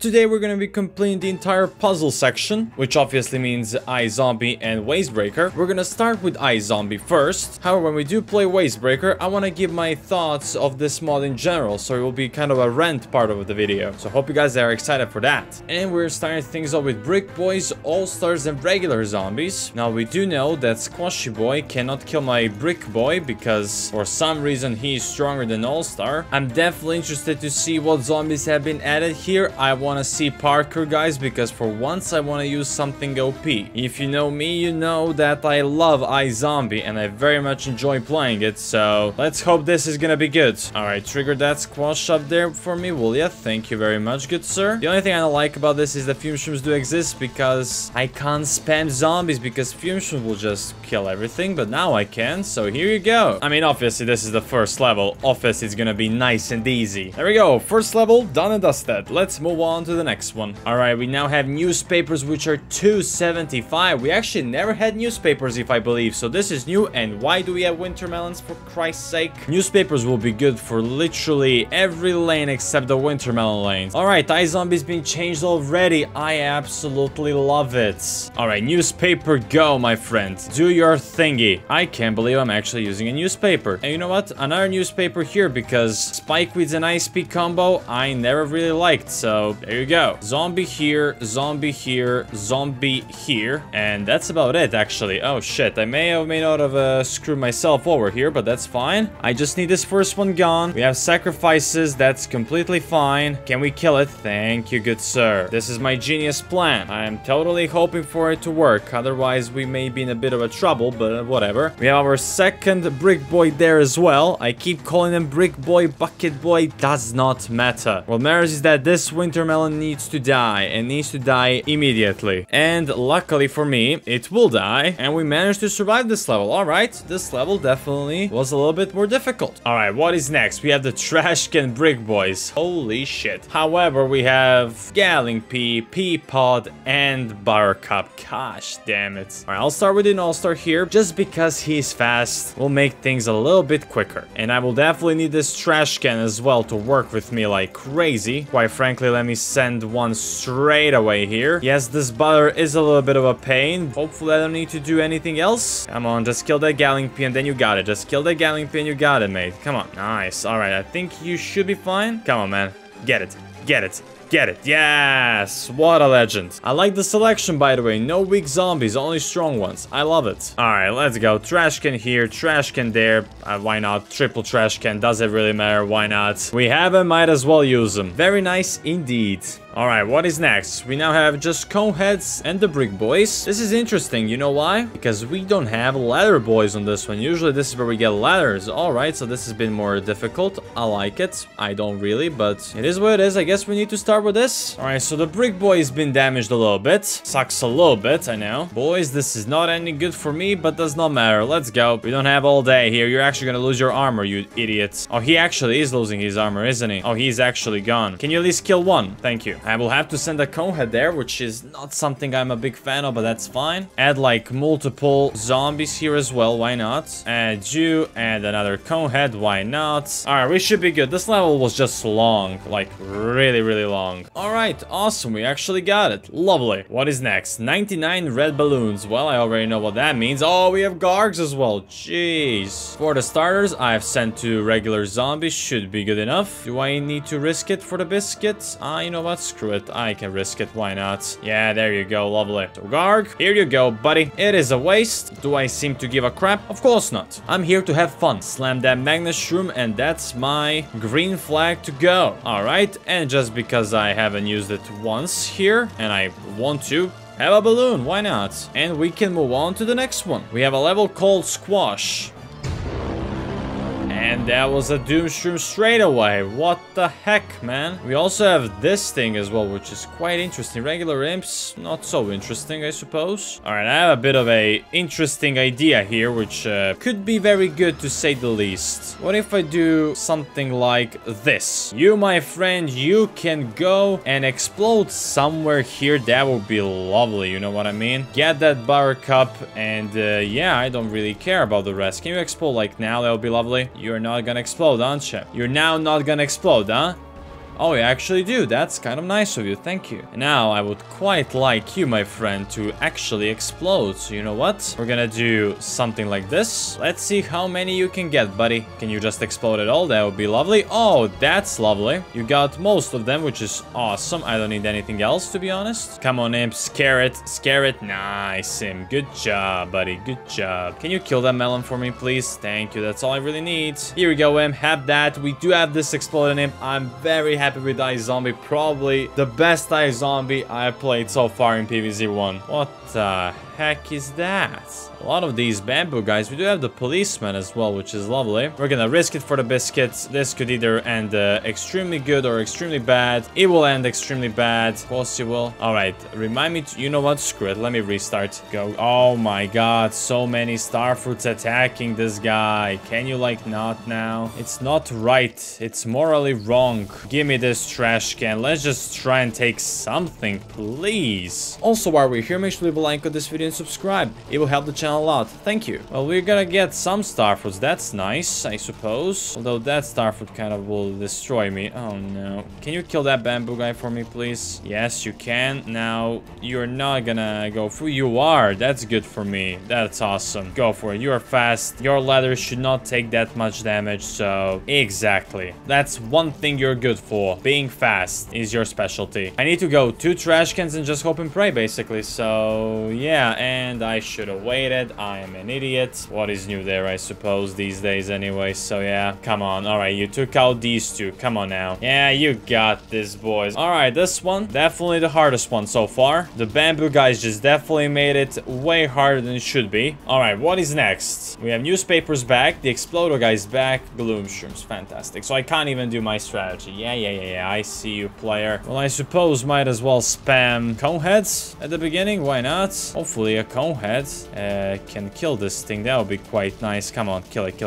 Today we're gonna be completing the entire puzzle section, which obviously means iZombie and Wastebreaker. We're gonna start with iZombie first. However, when we do play Wastebreaker, I wanna give my thoughts of this mod in general, so it will be kind of a rant part of the video. So hope you guys are excited for that. And we're starting things off with Brick Boys, All-Stars and regular zombies. Now we do know that Squashy Boy cannot kill my Brick Boy because for some reason he is stronger than All-Star. I'm definitely interested to see what zombies have been added here. I want to see parkour, guys, because for once I want to use something OP. If you know me, you know that I love iZombie and I very much enjoy playing it, so let's hope this is gonna be good. Alright, trigger that squash up there for me, will ya? Thank you very much, good sir. The only thing I don't like about this is that fume shrooms do exist because I can't spam zombies because fume shrooms will just kill everything, but now I can, so here you go. I mean, obviously this is the first level. Obviously it's gonna be nice and easy. There we go, first level, done and dusted. Let's move on to the next one. All right, we now have newspapers, which are $2.75. We actually never had newspapers, if I believe, so this is new. And why do we have winter melons, for Christ's sake? Newspapers will be good for literally every lane except the winter melon lanes. All right, iZombie's been changed already. I absolutely love it. All right, newspaper, go, my friend. Do your thingy. I can't believe I'm actually using a newspaper. And you know what? Another newspaper here because Spikeweeds and Ice Pea combo I never really liked, so there you go. Zombie here, zombie here, zombie here. And that's about it, actually. Oh, shit. I may or may not have screwed myself over here, but that's fine. I just need this first one gone. We have sacrifices. That's completely fine. Can we kill it? Thank you, good sir. This is my genius plan. I'm totally hoping for it to work. Otherwise, we may be in a bit of a trouble, but whatever. We have our second Brick Boy there as well. I keep calling him Brick Boy, Bucket Boy. Does not matter. What matters is that this winter needs to die and needs to die immediately, and luckily for me it will die, and we managed to survive this level. All right, this level definitely was a little bit more difficult. All right, what is next? We have the trash can Brick Boys, holy shit. However, we have Galling Pea, Pea Pod and Buttercup. Gosh damn it. All right, I'll start with an All-Star here just because he's fast, will make things a little bit quicker, and I will definitely need this trash can as well to work with me like crazy. Quite frankly, let me send one straight away here. Yes, this butter is a little bit of a pain. Hopefully I don't need to do anything else. Come on, just kill that Galling Pea and then you got it. Just kill that Galling Pea and you got it, mate. Come on. Nice. All right, I think you should be fine. Come on, man. Get it. Get it. Get it. Yes, what a legend. I like the selection, by the way. No weak zombies, only strong ones. I love it. All right, let's go. Trash can here, trash can there. Why not? Triple trash can, doesn't really matter. Why not? We have them, might as well use them. Very nice indeed. All right, what is next? We now have just Coneheads and the Brick Boys. This is interesting, you know why? Because we don't have Ladder Boys on this one. Usually this is where we get ladders. All right, so this has been more difficult. I like it. I don't really, but it is what it is. I guess we need to start with this. All right, so the Brick Boy has been damaged a little bit. Sucks a little bit, I know. Boys, this is not any good for me, but does not matter. Let's go. We don't have all day here. You're actually gonna lose your armor, you idiots. Oh, he actually is losing his armor, isn't he? Oh, he's actually gone. Can you at least kill one? Thank you. I will have to send a Conehead there, which is not something I'm a big fan of, but that's fine. Add like multiple zombies here as well, why not? Add you, add another Conehead, why not? All right, we should be good. This level was just long, like really, really long. All right, awesome, we actually got it. Lovely. What is next? 99 red balloons. Well, I already know what that means. Oh, we have Gargs as well, jeez. For the starters, I have sent two regular zombies, should be good enough. Do I need to risk it for the biscuits? You know what? Screw it, I can risk it, why not? Yeah, there you go, lovely. So Garg, here you go, buddy. It is a waste. Do I seem to give a crap? Of course not. I'm here to have fun. Slam that Magnus Shroom and that's my green flag to go. All right, and just because I haven't used it once here and I want to, have a balloon, why not? And we can move on to the next one. We have a level called Squash. And that was a Doomshroom straight away. What the heck, man? We also have this thing as well, which is quite interesting. Regular imps, not so interesting, I suppose. All right, I have a bit of a interesting idea here, which could be very good to say the least. What if I do something like this? You, my friend, you can go and explode somewhere here. That would be lovely, you know what I mean? Get that Buttercup and yeah, I don't really care about the rest. Can you explode like now? That would be lovely. You're not gonna explode, aren't you? You're now not gonna explode, huh? Oh, you actually do. That's kind of nice of you. Thank you. Now, I would quite like you, my friend, to actually explode. So, you know what? We're gonna do something like this. Let's see how many you can get, buddy. Can you just explode it all? That would be lovely. Oh, that's lovely. You got most of them, which is awesome. I don't need anything else, to be honest. Come on, imp. Scare it. Scare it. Nice, imp. Good job, buddy. Good job. Can you kill that melon for me, please? Thank you. That's all I really need. Here we go, imp. Have that. We do have this exploded imp. I'm very happy with iZombie, probably the best iZombie I played so far in PvZ1. What the heck is that? A lot of these bamboo guys. We do have the policeman as well, which is lovely. We're gonna risk it for the biscuits. This could either end extremely good or extremely bad. It will end extremely bad. Of course it will. All right, remind me to, you know what? Screw it. Let me restart. Go. Oh my god, so many star fruits attacking this guy. Can you like not now? It's not right. It's morally wrong. Give me this trash can. Let's just try and take something, please. Also, while we're here, make sure to leave a like on this video and subscribe. It will help the channel a lot. Thank you. Well, we're gonna get some star fruits. That's nice, I suppose. Although that star fruit kind of will destroy me. Oh no. Can you kill that bamboo guy for me, please? Yes, you can. Now, you're not gonna go through. You are. That's good for me. That's awesome. Go for it. You are fast. Your ladder should not take that much damage. So, exactly. That's one thing you're good for. Being fast is your specialty. I need to go 2 trash cans and just hope and pray, basically. So, yeah. And I should have waited. I am an idiot. What is new there, I suppose, these days anyway. So, yeah. Come on. All right, you took out these 2. Come on now. Yeah, you got this, boys. All right, this one, definitely the hardest one so far. The bamboo guys just definitely made it way harder than it should be. All right, what is next? We have newspapers back. The exploder guys back. Gloom shrooms. Fantastic. So, I can't even do my strategy. Yeah. I see you, player. Well, I suppose might as well spam cone heads at the beginning. Why not? Hopefully, a cone head. Can kill this thing. That would be quite nice. Come on, kill it.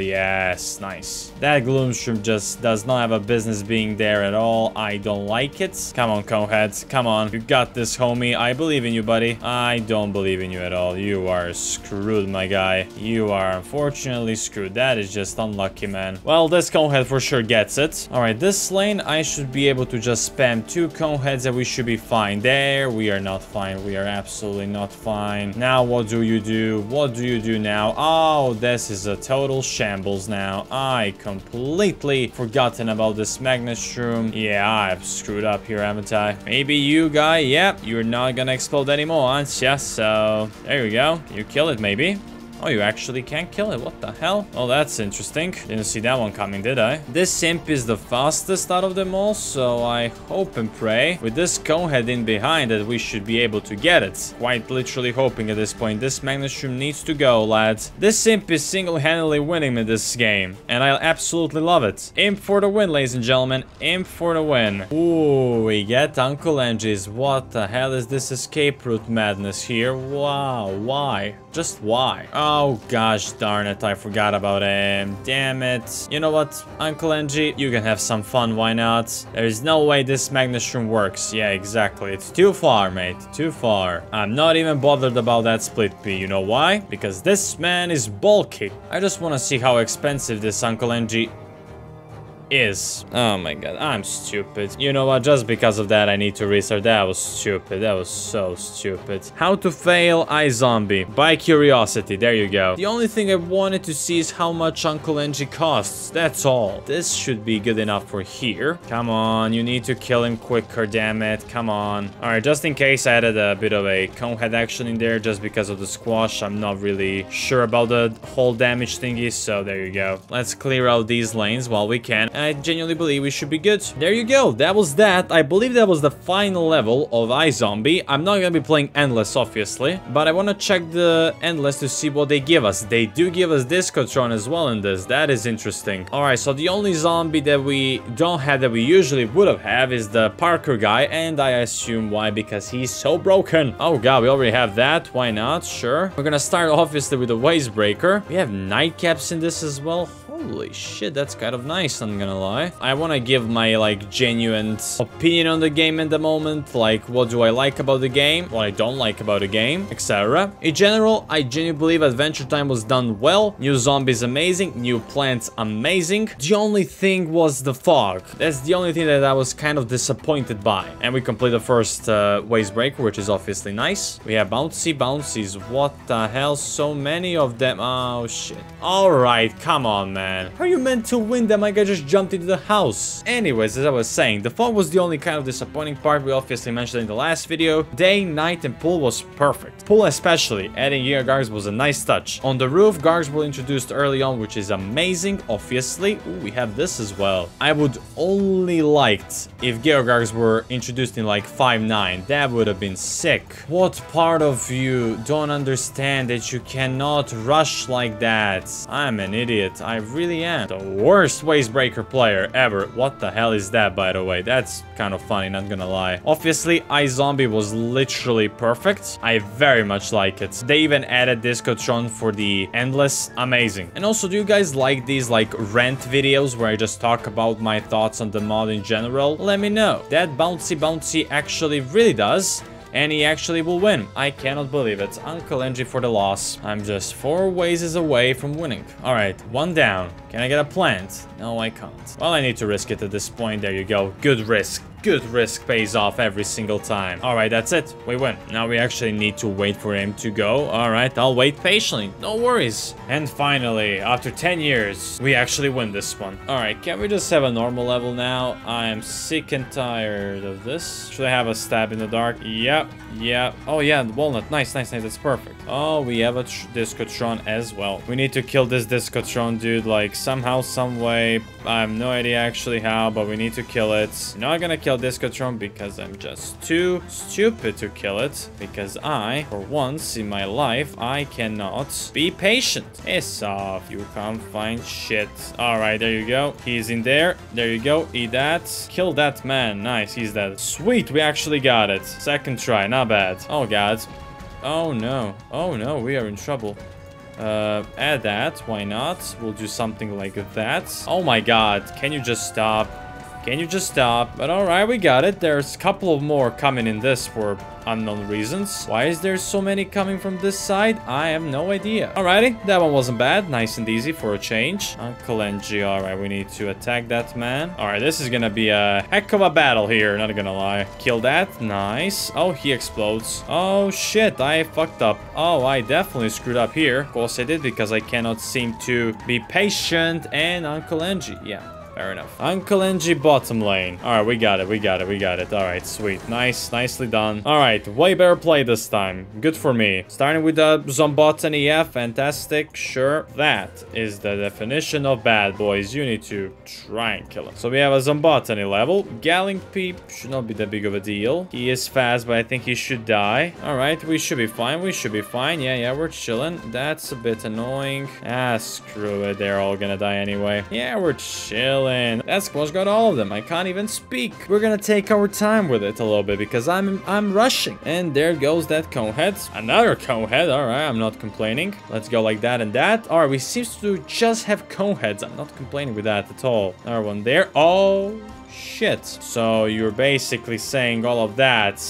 Yes, nice. That Gloomshroom just does not have a business being there at all. I don't like it. Come on, Coneheads. Come on. You got this, homie. I believe in you, buddy. I don't believe in you at all. You are screwed, my guy. You are unfortunately screwed. That is just unlucky, man. Well, this Conehead for sure gets it. All right, this lane, I should be able to just spam 2 Coneheads and we should be fine. There, we are not fine. We are absolutely not fine. Now, what do you do? What do you do now? Oh, this is a total shambles now. I completely forgotten about this magnet shroom. Yeah, I've screwed up here, haven't I? Maybe you, guy. Yep, you're not gonna explode anymore, aren't ya? So, there we go. Can you kill it, maybe? Oh, you actually can't kill it. What the hell? Oh, that's interesting. Didn't see that one coming, did I? This imp is the fastest out of them all, so I hope and pray with this conehead in behind that we should be able to get it. Quite literally hoping at this point. This magnetshroom needs to go, lads. This imp is single-handedly winning me this game, and I absolutely love it. Imp for the win, ladies and gentlemen. Imp for the win. Ooh, we get Uncle Angie's. What the hell is this escape route madness here? Wow, why? Just why? Oh, gosh darn it. I forgot about him. Damn it. You know what, Uncle Angie? You can have some fun. Why not? There is no way this magnetron works. Yeah, exactly. It's too far, mate. Too far. I'm not even bothered about that split pea. You know why? Because this man is bulky. I just want to see how expensive this Uncle Angie is. Oh my god, I'm stupid. You know what, just because of that I need to restart. That was stupid. That was so stupid. How to fail iZombie by curiosity. There you go. The only thing I wanted to see is how much Uncle Angie costs. That's all. This should be good enough for here. Come on, you need to kill him quicker, damn it. Come on. All right, just in case I added a bit of a conehead action in there just because of the squash. I'm not really sure about the whole damage thingy, so there you go. Let's clear out these lanes while we can. I genuinely believe we should be good. There you go. That was that. I believe that was the final level of iZombie. I'm not going to be playing Endless, obviously. But I want to check the Endless to see what they give us. They do give us Discotron as well in this. That is interesting. Alright, so the only zombie that we don't have that we usually would have is the Parkour guy. And I assume why? Because he's so broken. Oh god, we already have that. Why not? Sure. We're going to start obviously with the Wastebreaker. We have Night Caps in this as well. Holy shit, that's kind of nice, I'm gonna lie. I wanna give my, like, genuine opinion on the game at the moment, like, what do I like about the game, what I don't like about the game, etc. In general, I genuinely believe Adventure Time was done well, new zombies amazing, new plants amazing. The only thing was the fog. That's the only thing that I was kind of disappointed by. And we complete the first waste break, which is obviously nice. We have bouncies, what the hell, so many of them, oh shit. Alright, come on, man. How are you meant to win them? Like, I just jumped into the house. Anyways, as I was saying, the fog was the only kind of disappointing part. We obviously mentioned in the last video. Day, night, and pool was perfect. Pool especially, adding Giga Gargs was a nice touch. On the roof, Gargs were introduced early on, which is amazing, obviously. Ooh, we have this as well. I would only liked if Giga Gargs were introduced in like 5.9. That would have been sick. What part of you don't understand that you cannot rush like that? I'm an idiot. I really am. The worst wastebreaker player ever. What the hell is that, by the way? That's kind of funny, not gonna lie. Obviously, iZombie was literally perfect. I very much like it. They even added Discotron for the endless. Amazing. And also, do you guys like these like rant videos where I just talk about my thoughts on the mod in general? Let me know. That bouncy actually really does. And he actually will win. I cannot believe it. Uncle Engie for the loss. I'm just 4 wazes away from winning. All right, 1 down. Can I get a plant? No, I can't. Well, I need to risk it at this point. There you go. Good risk. Good risk pays off every single time. All right, that's it. We win. Now we actually need to wait for him to go. All right, I'll wait patiently. No worries. And finally, after 10 years, we actually win this one. All right, can we just have a normal level now? I am sick and tired of this. Should I have a stab in the dark? Yep. Yeah. Oh, yeah, walnut. Nice. That's perfect. Oh, we have a Discotron as well. We need to kill this Discotron, dude, like somehow, some way. I have no idea actually how, but we need to kill it. Not gonna kill Discotron because I'm just too stupid to kill it, because I, for once in my life, I cannot be patient. It's off. You can't find shit. All right, there you go. He's in there. There you go. Eat that. Kill that man. Nice. He's dead. Sweet. We actually got it. Second try. Not bad. Oh, God. Oh, no. Oh, no. We are in trouble. Add that. Why not? We'll do something like that. Oh, my God. Can you just stop? Can you just stop? But all right, we got it. There's a couple of more coming in this for unknown reasons. Why is there so many coming from this side? I have no idea. Alrighty, that one wasn't bad. Nice and easy for a change. Uncle NG, alright, we need to attack that man. Alright, this is gonna be a heck of a battle here, not gonna lie. Kill that. Nice. Oh, he explodes. Oh, shit, I fucked up. Oh, I definitely screwed up here. Of course I did, because I cannot seem to be patient. And Uncle NG, yeah. Fair enough. Uncle NG bottom lane. All right, we got it. All right, sweet. Nice, nicely done. All right, way better play this time. Good for me. Starting with the Zombotany, yeah, fantastic. Sure, that is the definition of bad boys. You need to try and kill him. So we have a Zombotany level. Gallingpeep should not be that big of a deal. He is fast, but I think he should die. All right, we should be fine. Yeah, we're chilling. That's a bit annoying. Ah, screw it. They're all gonna die anyway. Yeah, we're chilling. That squash got all of them. I can't even speak. We're gonna take our time with it a little bit because I'm rushing. And there goes that conehead. Another conehead. All right, I'm not complaining. Let's go like that and that. All right, we seem to just have coneheads. I'm not complaining with that at all. Another one there. Oh, shit. So you're basically saying all of that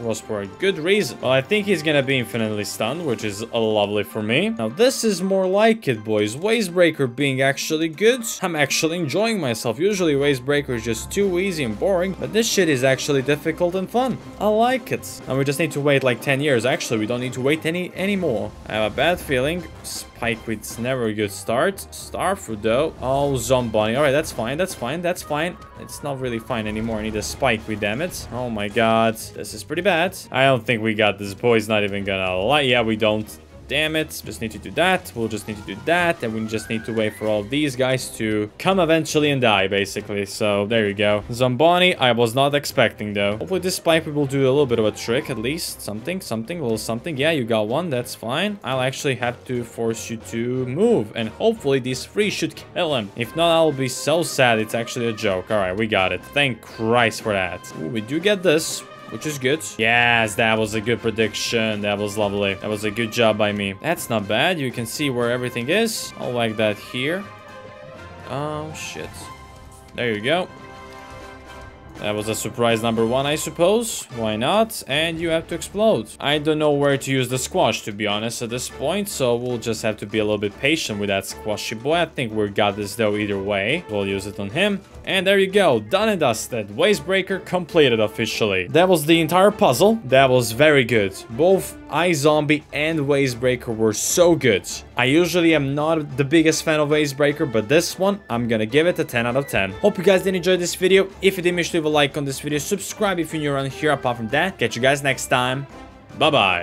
was for a good reason. Well, I think he's gonna be infinitely stunned, which is lovely for me. Now, this is more like it, boys. Wastebreaker being actually good. I'm actually enjoying myself. Usually, Wastebreaker is just too easy and boring, but this shit is actually difficult and fun. I like it. And we just need to wait like 10 years. Actually, we don't need to wait anymore. I have a bad feeling. Pikeweed's never a good start. Starfruit, though. Oh, Zombotany. All right, that's fine. It's not really fine anymore. I need a Spikeweed, damn it. Oh, my God. This is pretty bad. I don't think we got this. Boy's not even gonna lie. Yeah, we don't. Damn it. Just need to do that. We'll just need to do that. And we just need to wait for all these guys to come eventually and die, basically. So, there you go. Zombotany, I was not expecting, though. Hopefully, this pipe will do a little bit of a trick, at least. Something, a little something. Yeah, you got one. That's fine. I'll actually have to force you to move. And hopefully, these 3 should kill him. If not, I'll be so sad. It's actually a joke. All right, we got it. Thank Christ for that. Ooh, we do get this, which is good. Yes, that was a good prediction. That was lovely. That was a good job by me. That's not bad. You can see where everything is. I'll like that here. Oh, shit. There you go. That was a surprise number one, I suppose. Why not? And you have to explode. I don't know where to use the squash, to be honest, at this point. So we'll just have to be a little bit patient with that squashy boy. I think we've got this, though, either way. We'll use it on him. And there you go. Done and dusted. Wastebreaker completed officially. That was the entire puzzle. That was very good. Both iZombie and Wastebreaker were so good. I usually am not the biggest fan of Wastebreaker, but this one, I'm gonna give it a 10 out of 10. Hope you guys did enjoy this video. If you did, make sure to leave a like on this video, subscribe if you're new around here. Apart from that, catch you guys next time. Bye-bye.